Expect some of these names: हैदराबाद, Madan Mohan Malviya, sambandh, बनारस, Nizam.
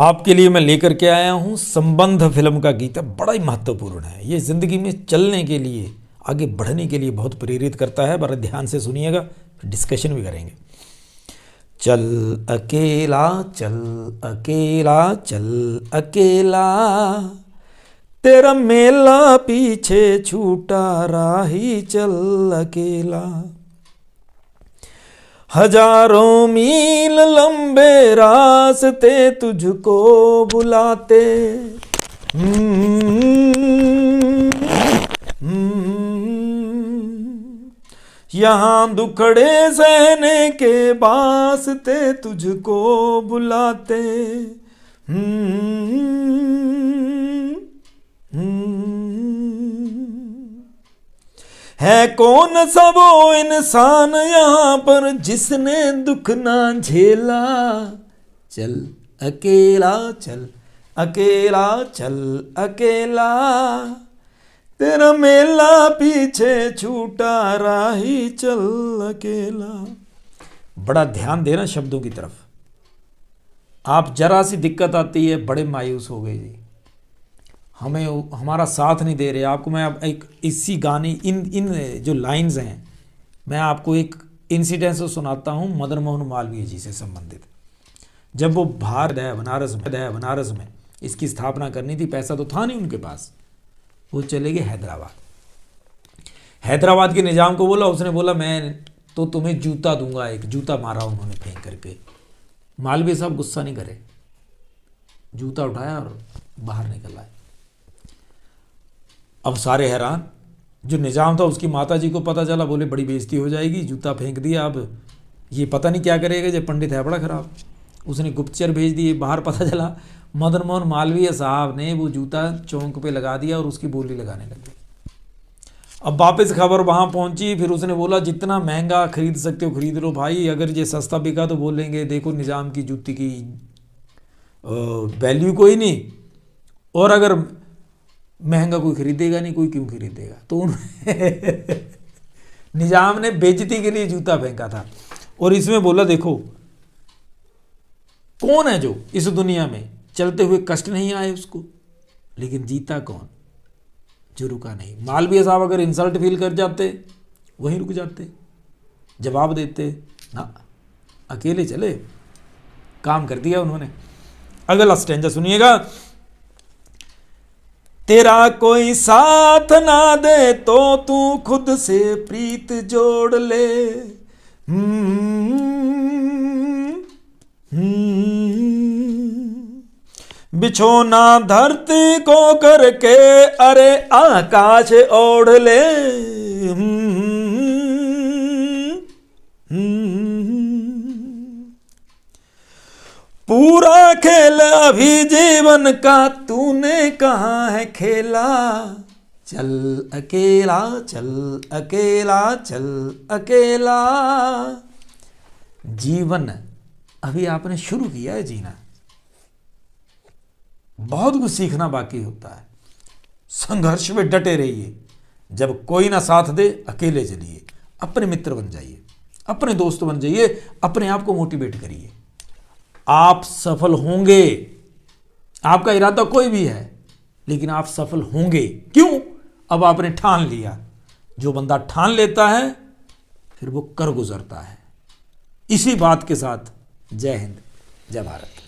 आपके लिए मैं लेकर के आया हूँ संबंध फिल्म का गीत। बड़ा ही महत्वपूर्ण है ये, ज़िंदगी में चलने के लिए, आगे बढ़ने के लिए बहुत प्रेरित करता है। बड़ा ध्यान से सुनिएगा, डिस्कशन भी करेंगे। चल अकेला चल अकेला चल अकेला, तेरा मेला पीछे छूटा, राही चल अकेला। हजारों मील लंबे रास्ते तुझको बुलाते, यहाँ दुखड़े सहने के वास्ते तुझको बुलाते। है कौन सा वो इंसान यहाँ पर जिसने दुख ना झेला। चल अकेला चल अकेला चल अकेला, तेरा मेला पीछे छूटा, राही चल अकेला। बड़ा ध्यान देना शब्दों की तरफ। आप जरा सी दिक्कत आती है बड़े मायूस हो गए जी, हमें हमारा साथ नहीं दे रहे। आपको मैं अब एक इसी गाने इन जो लाइंस हैं, मैं आपको एक इंसिडेंस सुनाता हूँ मदन मोहन मालवीय जी से संबंधित। जब वो बाहर गए बनारस में इसकी स्थापना करनी थी, पैसा तो था नहीं उनके पास, वो चले गए हैदराबाद के निज़ाम को बोला। उसने बोला मैं तो तुम्हें जूता दूंगा। एक जूता मारा उन्होंने फेंक करके। मालवीय साहब गुस्सा नहीं करे, जूता उठाया और बाहर निकल आए। अब सारे हैरान, जो निज़ाम था उसकी माताजी को पता चला, बोले बड़ी बेइज्जती हो जाएगी, जूता फेंक दिया, अब ये पता नहीं क्या करेगा, ये पंडित है बड़ा ख़राब। उसने गुप्तचर भेज दिए बाहर। पता चला मदन मोहन मालवीय साहब ने वो जूता चौंक पे लगा दिया और उसकी बोली लगाने लग गई। अब वापस खबर वहाँ पहुँची, फिर उसने बोला जितना महंगा खरीद सकते हो खरीद लो भाई, अगर ये सस्ता बिका तो बोलेंगे देखो निज़ाम की जूती की वैल्यू कोई नहीं, और अगर महंगा कोई खरीदेगा नहीं, कोई क्यों खरीदेगा। तो उन्होंने निज़ाम ने बेइज्जती के लिए जूता फेंका था। और इसमें बोला देखो कौन है जो इस दुनिया में चलते हुए कष्ट नहीं आए उसको, लेकिन जीता कौन जो रुका नहीं। मालवीय साहब अगर इंसल्ट फील कर जाते वहीं रुक जाते, जवाब देते ना, अकेले चले, काम कर दिया उन्होंने। अगला स्टैंजा सुनिएगा। तेरा कोई साथ ना दे तो तू खुद से प्रीत जोड़ ले, बिछोना धरती को करके अरे आकाश ओढ़ ले, पूरा खेल अभी जीवन का तूने कहाँ है खेला। चल अकेला चल अकेला चल अकेला, जीवन अभी आपने शुरू किया है जीना, बहुत कुछ सीखना बाकी होता है। संघर्ष में डटे रहिए, जब कोई ना साथ दे अकेले चलिए, अपने मित्र बन जाइए, अपने दोस्त बन जाइए, अपने आप को मोटिवेट करिए, आप सफल होंगे। आपका इरादा कोई भी है लेकिन आप सफल होंगे। क्यों? अब आपने ठान लिया। जो बंदा ठान लेता है फिर वो कर गुजरता है। इसी बात के साथ जय हिंद जय भारत।